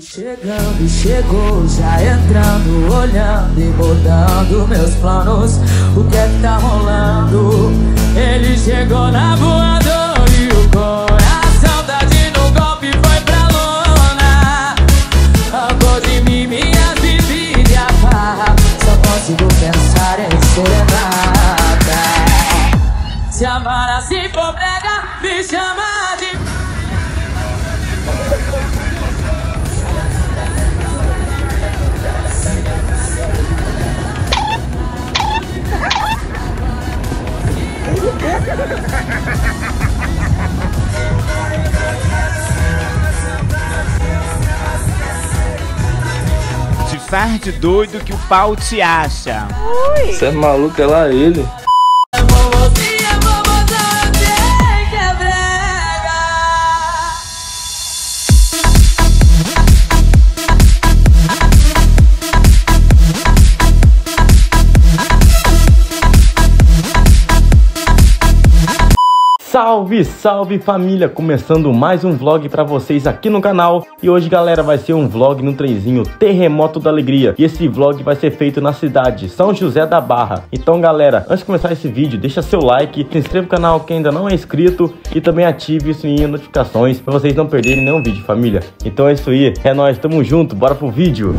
Chegando, chegou, já entrando, olhando e mudando meus planos. O que é que tá rolando? Ele chegou na voadora e o coração da de no golpe foi pra lona. Algo de mim, minha bebida e a farra. Só consigo pensar em serenata. Se amar assim for brega, me chama de... De farde doido que o pau te acha. Você é maluco, é lá ele. Salve, salve família! Começando mais um vlog pra vocês aqui no canal. E hoje, galera, vai ser um vlog no trenzinho Terremoto da Alegria. E esse vlog vai ser feito na cidade, São José da Barra. Então, galera, antes de começar esse vídeo, deixa seu like, se inscreva no canal quem ainda não é inscrito e também ative o sininho de notificações pra vocês não perderem nenhum vídeo, família. Então é isso aí, é nóis, tamo junto, bora pro vídeo!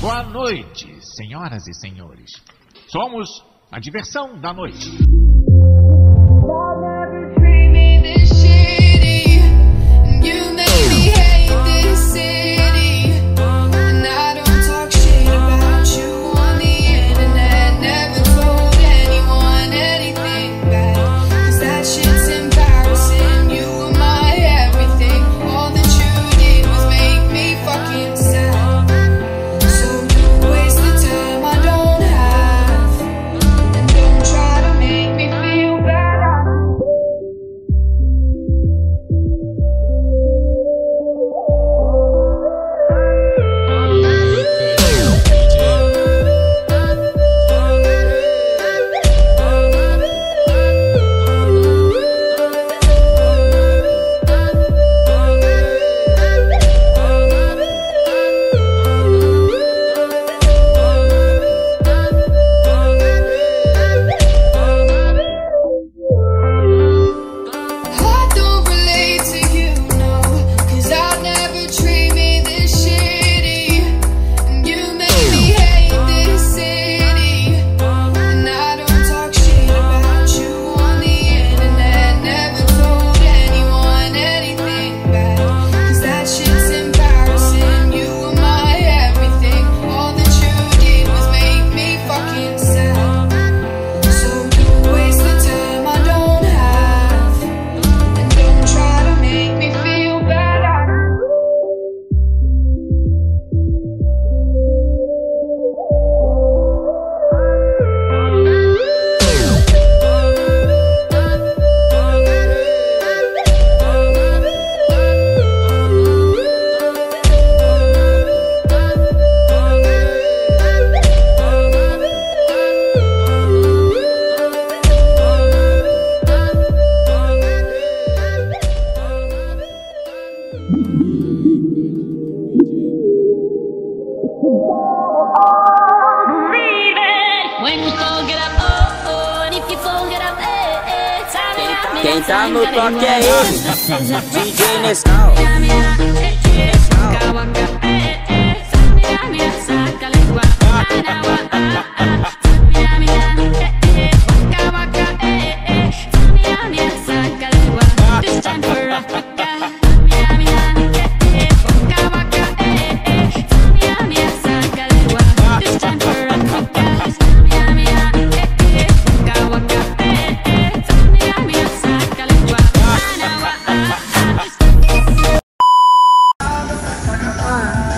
Boa noite, senhoras e senhores. Somos a diversão da noite. Quem tá no toque é ele, DJ Nescau.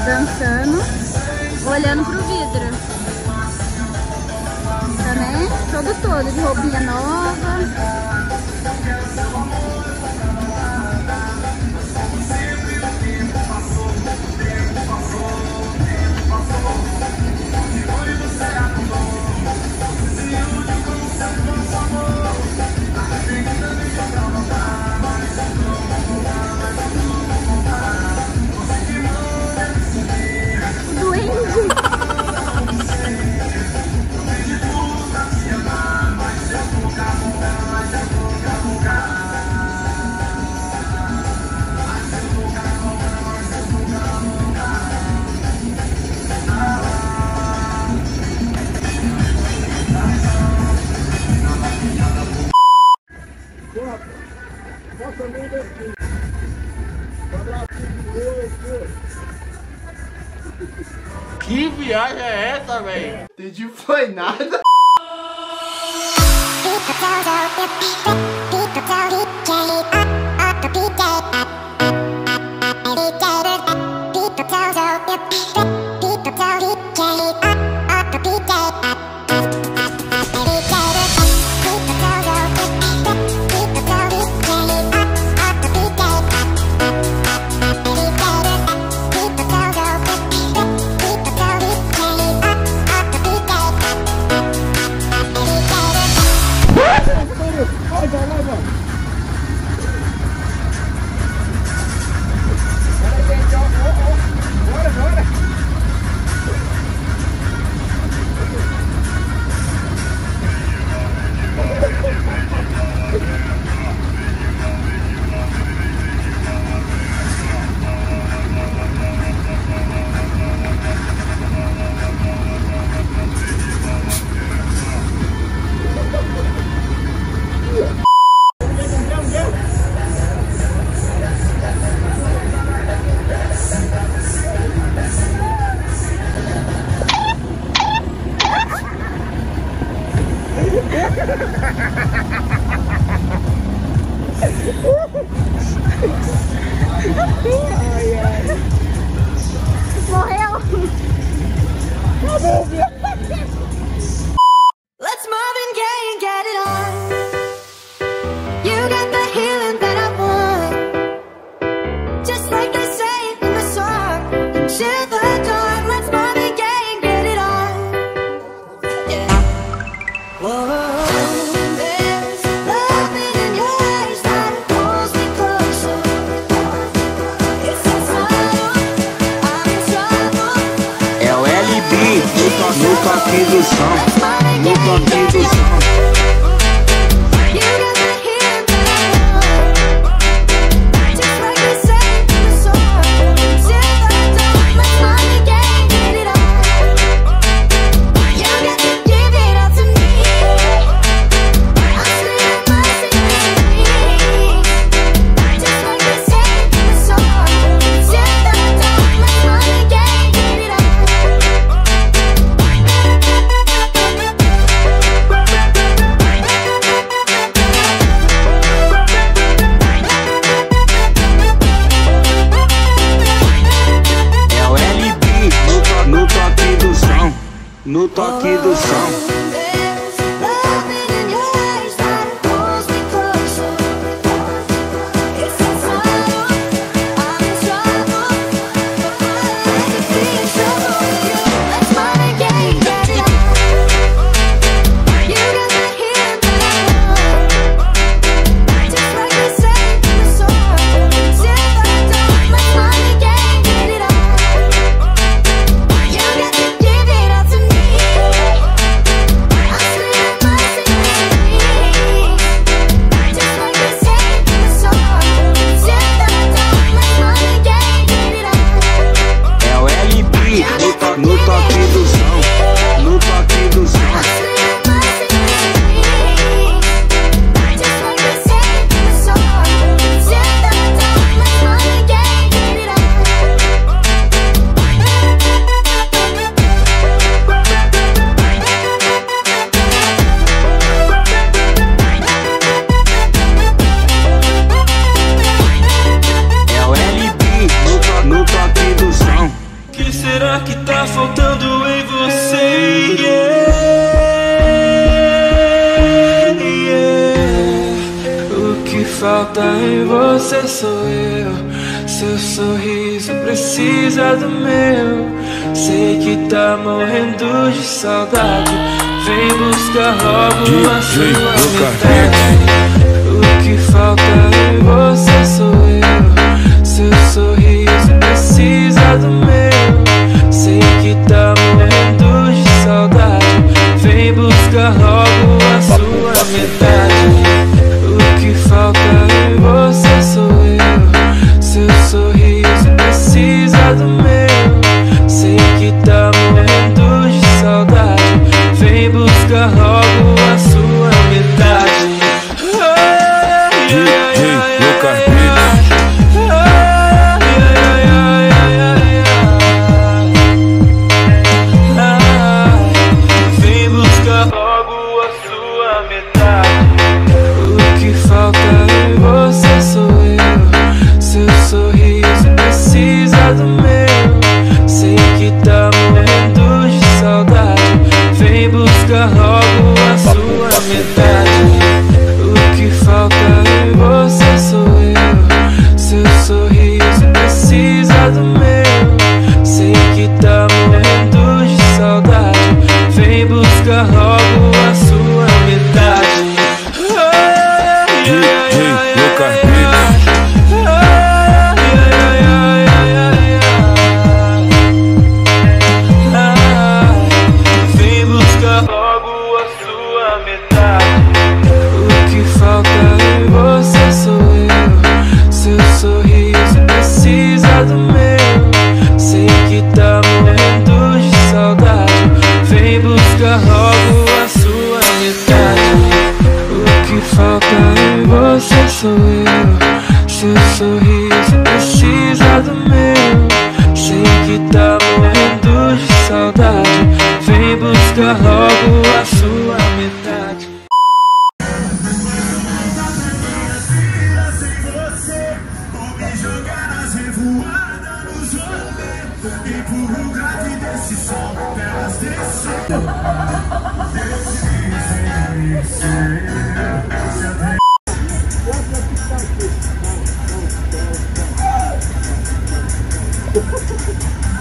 Dançando, olhando pro vidro. Tá, né? Todo de roupinha nova. Que viagem é essa, velho? Entendi, foi nada. No toque do som. I meu. Seu sorriso precisa do meu. Sei que tá morrendo de saudade. Vem buscar logo a sua metade. O que falta em você sou eu. Seu sorriso precisa do meu. Sei que tá morrendo de saudade. Vem buscar logo a sua metade. O que falta em você sou eu. Seu sorriso precisa do meu. Sei que tá morrendo de saudade. Vem buscar logo a sua metade. Ai, ai, ai, ai.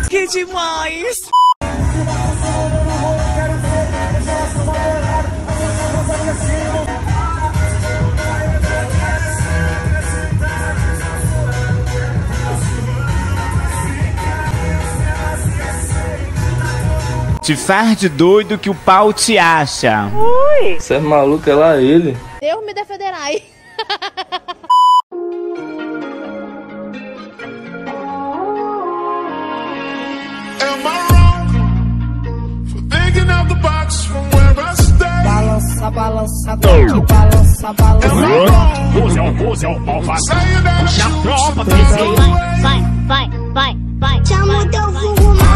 Que demais! Te faz de doido que o pau te acha. Ui! Você é maluco, é lá ele. Deus me defenderá aí. Balança, balança, doido, balança, balança. É o malvado. Já prova, pensei. Vai, vai, vai, vai. Já mudou o vulgo, mano.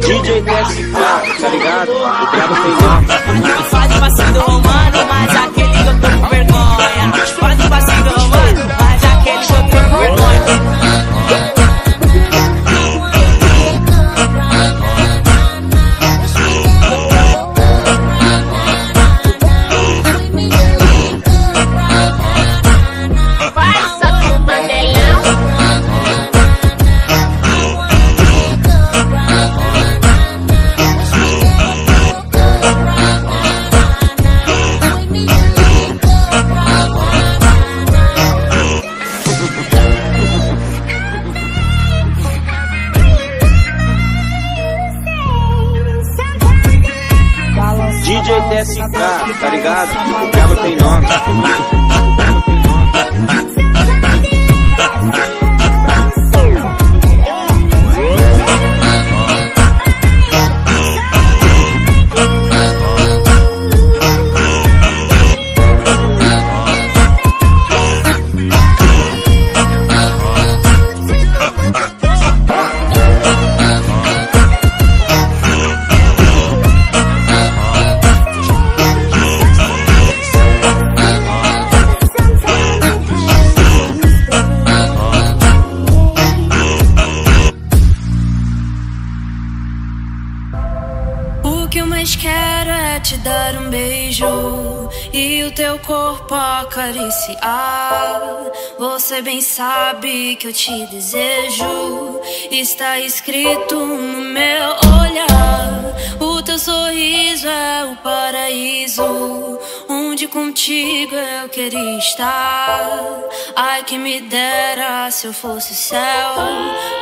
DJ D.S, tá ligado? O cara fez um. Não faz o vacilo romano, mas aquele que eu tô com vergonha. Faz o vacilo romano, mas aquele que eu tô com vergonha. e o teu corpo acariciar. Você bem sabe que eu te desejo, está escrito no meu olhar. O teu sorriso é o paraíso, onde contigo eu queria estar. Ai, que me dera se eu fosse céu,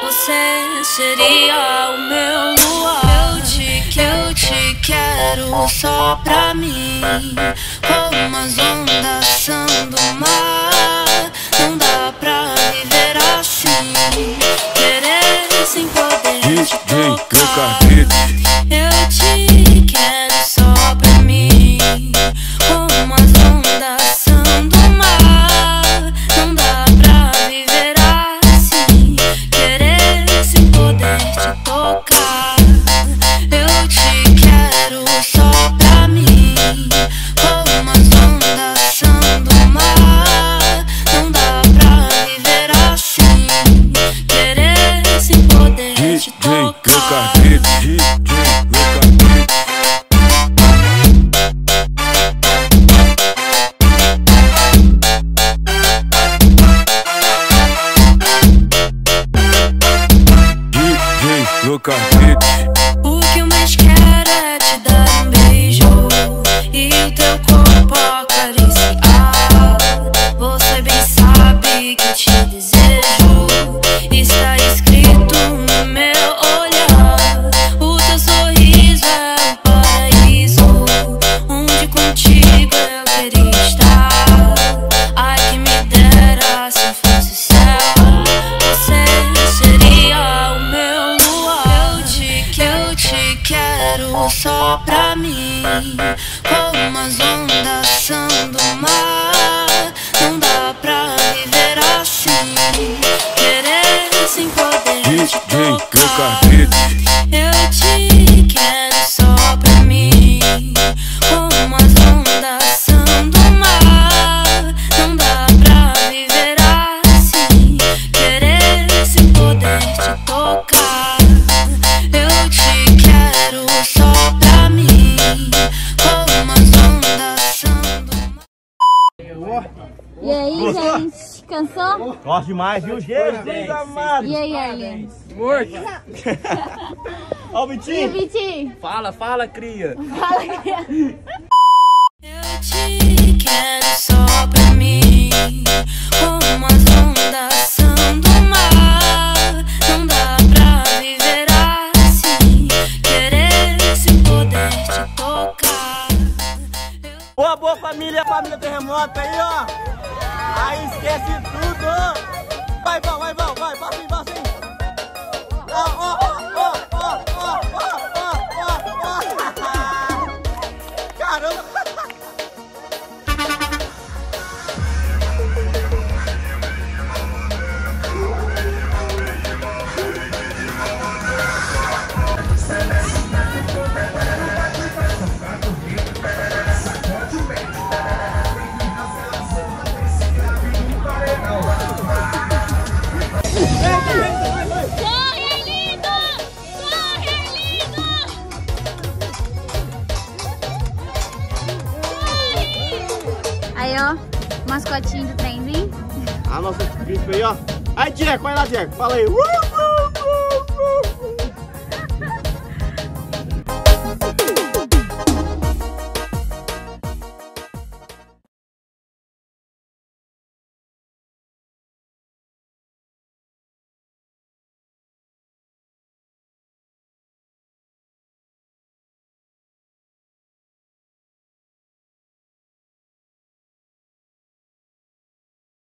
você seria o meu luar. Eu te quero só pra mim, como as ondas são do mar. Não dá pra viver assim, querer sem poder te tocar. Eu te quero só pra mim, como as ondas são do mar. Não dá pra viver assim, querer sem poder te tocar. O que eu mais quero é te dar um beijo e o teu corpo acariciar. Você bem sabe que eu te desejo, está escrito no meu olhar. O teu sorriso é o paraíso, onde contigo eu queria estar. Ai, que me dera se eu fosse o céu, você seria o meu. Eu te quero só pra mim, como as ondas são do mar. Não dá pra viver assim, querer sem poder te tocar. Eu te quero só pra mim, como as ondas são do mar. Não dá pra viver assim, querer sem poder te tocar. E aí, gostou, gente? Cansou? Gosto demais, viu? Jesus amado! E aí, Alien? Muito! Ó o Vitinho! E Vitinho? Fala, cria! Fala, cria! Eu te quero só pra mim, como as ondas são do mar. Não dá pra viver assim, querer sem poder te tocar. Boa, família Terremoto aí, ó! Aí esquece tudo! Vai, passa aí! Ó! Caramba! Mascotinho do trenzinho. A nossa bicho aí, ó. Aí, Diego, vai lá, Diego. Fala aí.